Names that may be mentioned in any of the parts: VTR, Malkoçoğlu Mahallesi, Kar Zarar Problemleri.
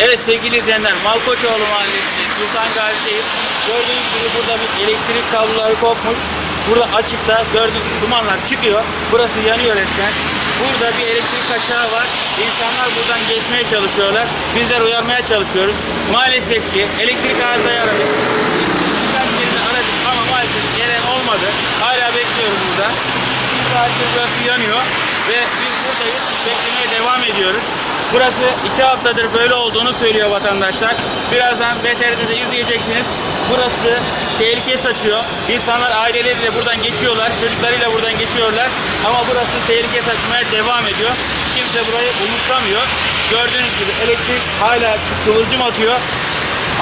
Evet sevgili izleyenler, Malkoçoğlu Mahallesi, Sultan Gazi'deyim. Gördüğünüz gibi burada bir elektrik kabloları kopmuş. Burada açıkta gördüğünüz gibi dumanlar çıkıyor. Burası yanıyor resmen. Burada bir elektrik kaçağı var. İnsanlar buradan geçmeye çalışıyorlar. Bizler uyarmaya çalışıyoruz. Maalesef ki elektrik arızayı aradık. Birkaç yerini aradık ama maalesef gelen olmadı. Hala bekliyoruz burada. Bir saattir burası yanıyor ve biz buradayız. Beklemeye devam ediyoruz. Burası 2 haftadır böyle olduğunu söylüyor vatandaşlar. Birazdan VTR'de de izleyeceksiniz. Burası tehlike saçıyor. İnsanlar aileleriyle buradan geçiyorlar. Çocuklarıyla buradan geçiyorlar. Ama burası tehlike saçmaya devam ediyor. Kimse burayı umursamıyor. Gördüğünüz gibi elektrik hala kıvılcım atıyor.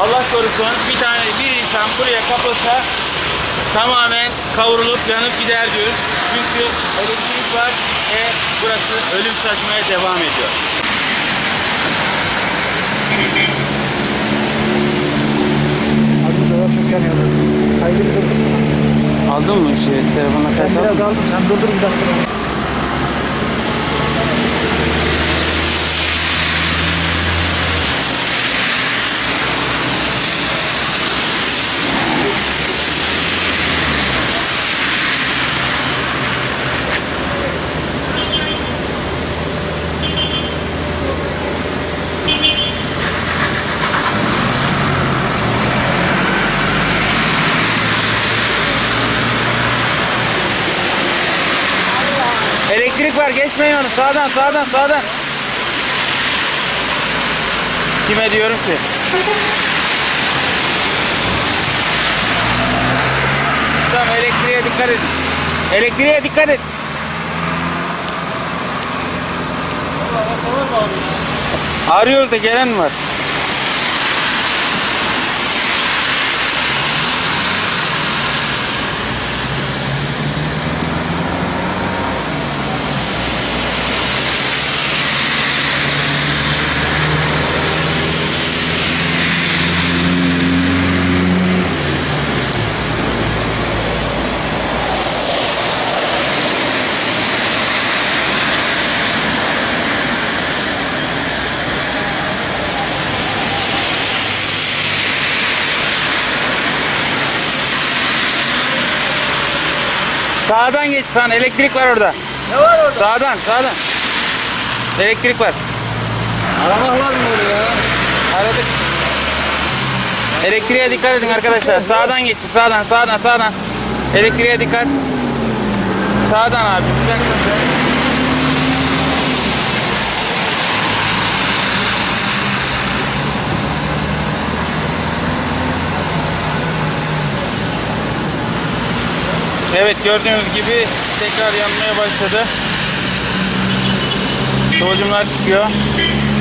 Allah korusun bir insan buraya kapılsa tamamen kavrulup yanıp gider diyoruz. Çünkü elektrik var ve burası ölüm saçmaya devam ediyor. Aldın mı şey telefonla kayıt aldın? Biraz aldım. Sen durdur bir dakika. Elektrik var, geçmeyin onu. Sağdan. Kime diyorum ki? Tamam, elektriğe dikkat edin. Arıyoruz da gelen var. Sağdan geç, sana elektrik var orada. Ne var orada? Sağdan. Elektrik var. Aramak lazım onu ya. Aradık. Elektriğe dikkat edin arkadaşlar. Sağdan geçin, sağdan. Elektriğe dikkat. Sağdan abi. Evet, gördüğünüz gibi tekrar yanmaya başladı. Kıvılcımlar çıkıyor.